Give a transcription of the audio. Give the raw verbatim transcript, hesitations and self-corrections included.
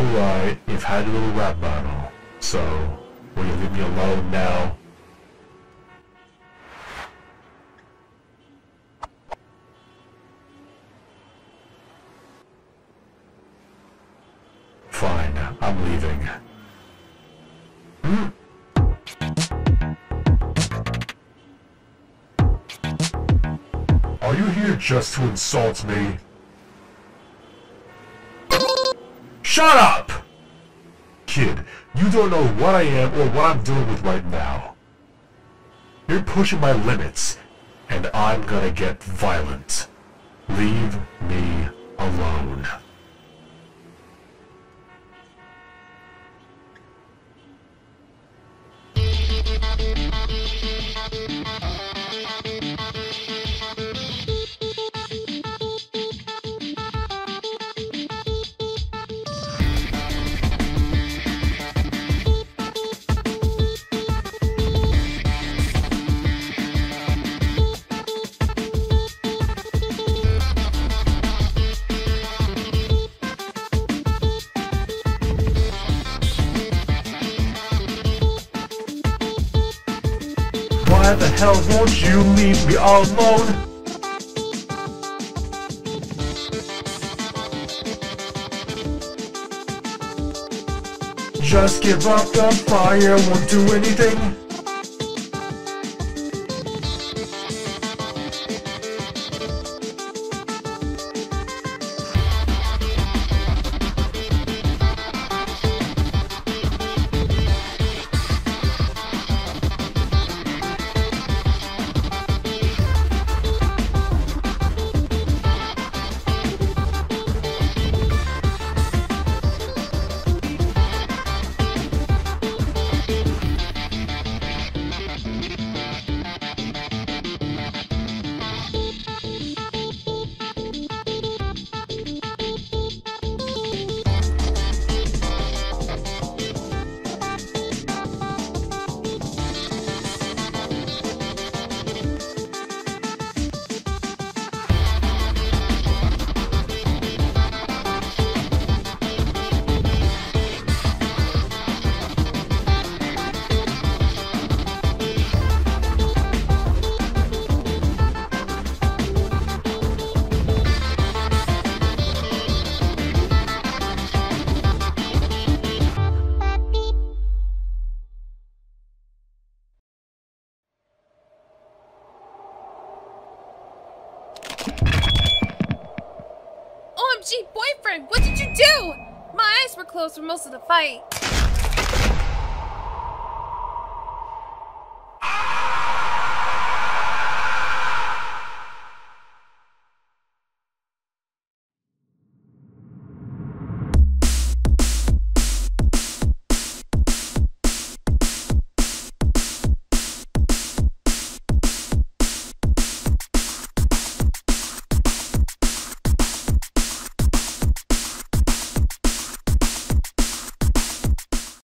Alright, you've had a little rap battle, so will you leave me alone now? Fine, I'm leaving. Hmm? Are you here just to insult me? Shut up! Kid, you don't know what I am or what I'm dealing with right now. You're pushing my limits, and I'm gonna get violent. Leave me alone. Why the hell won't you leave me alone? Just give up, the fire won't do anything. Boyfriend, what did you do? My eyes were closed for most of the fight.